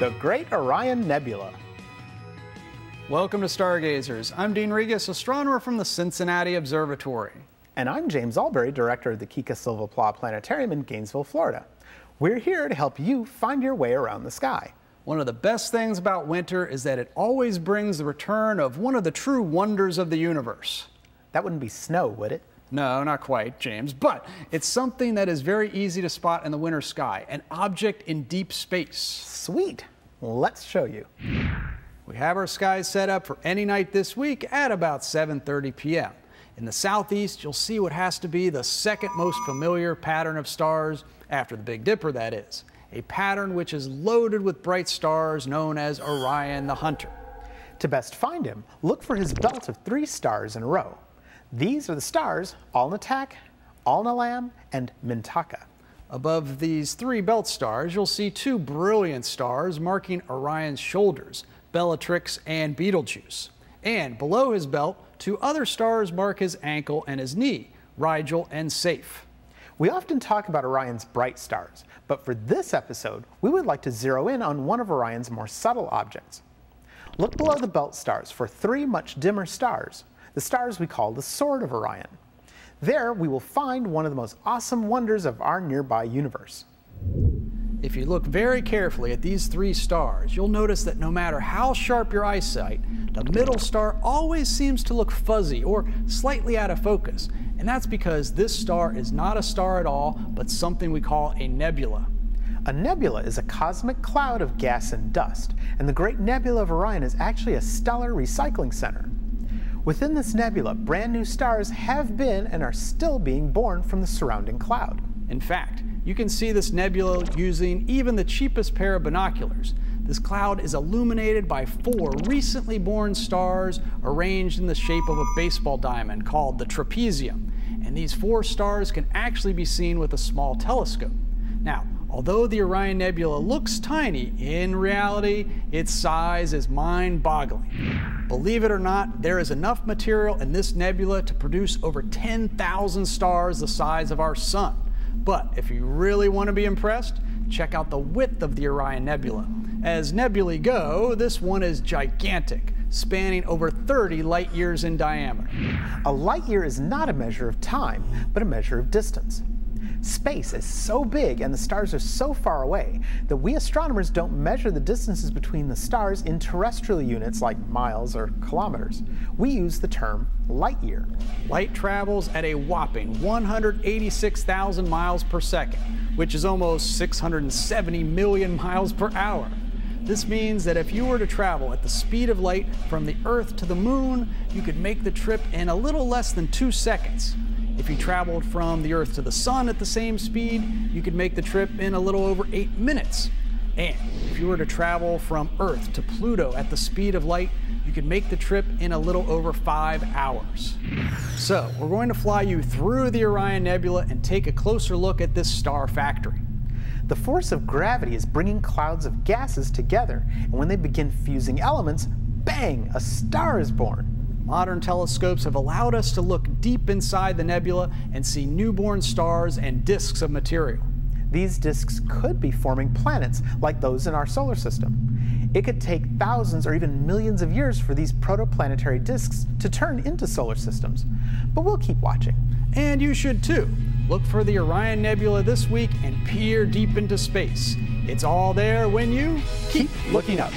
The Great Orion Nebula. Welcome to Stargazers. I'm Dean Regas, astronomer from the Cincinnati Observatory. And I'm James Albury, director of the Kika Silva Pla Planetarium in Gainesville, Florida. We're here to help you find your way around the sky. One of the best things about winter is that it always brings the return of one of the true wonders of the universe. That wouldn't be snow, would it? No, not quite, James, but it's something that is very easy to spot in the winter sky, an object in deep space. Sweet. Let's show you. We have our skies set up for any night this week at about 7:30 p.m. In the southeast, you'll see what has to be the second most familiar pattern of stars, after the Big Dipper that is, a pattern which is loaded with bright stars known as Orion the Hunter. To best find him, look for his belt of 3 stars in a row. These are the stars Alnitak, Alnilam, and Mintaka. Above these 3 belt stars, you'll see 2 brilliant stars marking Orion's shoulders, Bellatrix and Betelgeuse. And below his belt, 2 other stars mark his ankle and his knee, Rigel and Saiph. We often talk about Orion's bright stars, but for this episode, we would like to zero in on one of Orion's more subtle objects. Look below the belt stars for 3 much dimmer stars, the stars we call the Sword of Orion. There, we will find one of the most awesome wonders of our nearby universe. If you look very carefully at these 3 stars, you'll notice that no matter how sharp your eyesight, the middle star always seems to look fuzzy or slightly out of focus. And that's because this star is not a star at all, but something we call a nebula. A nebula is a cosmic cloud of gas and dust, and the Great Nebula of Orion is actually a stellar recycling center. Within this nebula, brand new stars have been and are still being born from the surrounding cloud. In fact, you can see this nebula using even the cheapest pair of binoculars. This cloud is illuminated by 4 recently born stars arranged in the shape of a baseball diamond called the trapezium. And these 4 stars can actually be seen with a small telescope. Now, although the Orion Nebula looks tiny, in reality, its size is mind-boggling. Believe it or not, there is enough material in this nebula to produce over 10,000 stars the size of our sun. But if you really want to be impressed, check out the width of the Orion Nebula. As nebulae go, this one is gigantic, spanning over 30 light years in diameter. A light year is not a measure of time, but a measure of distance. Space is so big and the stars are so far away that we astronomers don't measure the distances between the stars in terrestrial units like miles or kilometers. We use the term light year. Light travels at a whopping 186,000 miles per second, which is almost 670 million miles per hour. This means that if you were to travel at the speed of light from the Earth to the Moon, you could make the trip in a little less than 2 seconds. If you traveled from the Earth to the Sun at the same speed, you could make the trip in a little over 8 minutes. And if you were to travel from Earth to Pluto at the speed of light, you could make the trip in a little over 5 hours. So we're going to fly you through the Orion Nebula and take a closer look at this star factory. The force of gravity is bringing clouds of gases together, and when they begin fusing elements, bang, a star is born. Modern telescopes have allowed us to look deep inside the nebula and see newborn stars and disks of material. These disks could be forming planets like those in our solar system. It could take thousands or even millions of years for these protoplanetary disks to turn into solar systems. But we'll keep watching. And you should too. Look for the Orion Nebula this week and peer deep into space. It's all there when you keep looking up.